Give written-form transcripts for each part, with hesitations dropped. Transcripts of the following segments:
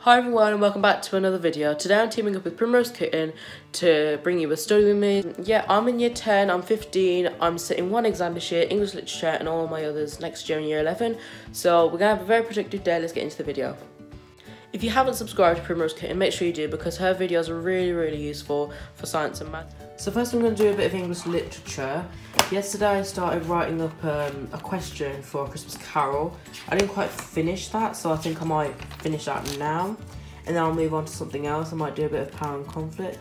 Hi everyone and welcome back to another video. Today I'm teaming up with Primrose Kitten to bring you a story with me. Yeah, I'm in year 10, I'm 15, I'm sitting one exam this year, English literature, and all my others next year in year 11. So we're gonna have a very productive day, let's get into the video. If you haven't subscribed to Primrose Kitten, make sure you do because her videos are really useful for science and math. So first I'm gonna do a bit of English literature. Yesterday I started writing up a question for A Christmas Carol. I didn't quite finish that, so I think I might finish that now. And then I'll move on to something else. I might do a bit of power and conflict.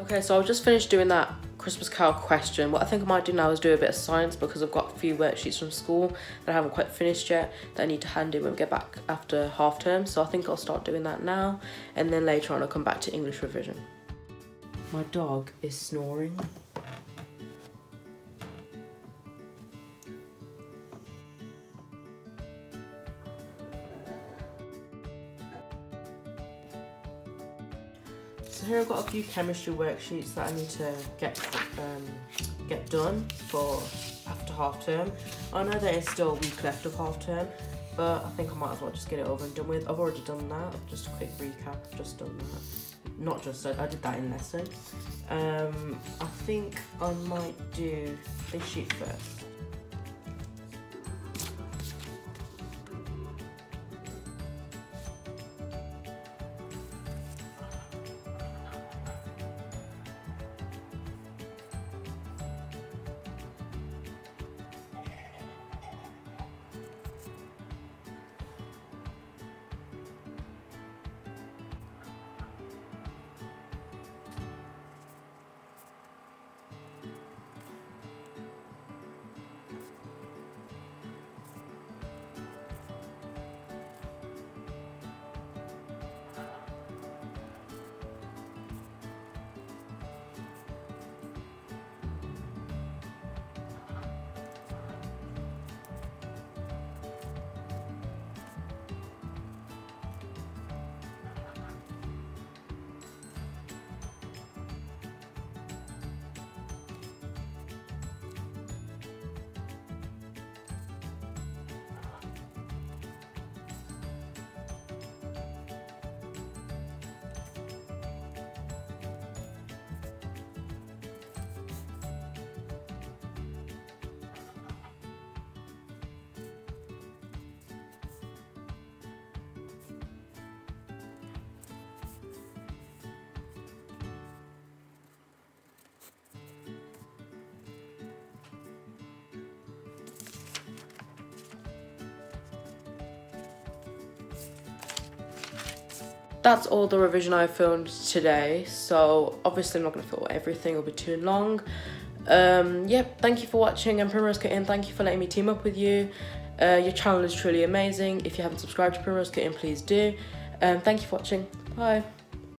Okay, so I've just finished doing that Christmas Carol question. What I think I might do now is do a bit of science because I've got a few worksheets from school that I haven't quite finished yet that I need to hand in when we get back after half term. So I think I'll start doing that now and then later on I'll come back to English revision. My dog is snoring. So here I've got a few chemistry worksheets that I need to get done for after half term. I know there is still a week left of half term, but I think I might as well just get it over and done with. I've already done that, just a quick recap, I've just done that. Not just that, I did that in lesson. I think I might do this sheet first. that's all the revision I filmed today, so obviously I'm not going to film everything, it'll be too long. Yeah, thank you for watching, and Primrose Kitten, thank you for letting me team up with you. Your channel is truly amazing. If you haven't subscribed to Primrose Kitten, please do. Thank you for watching. Bye.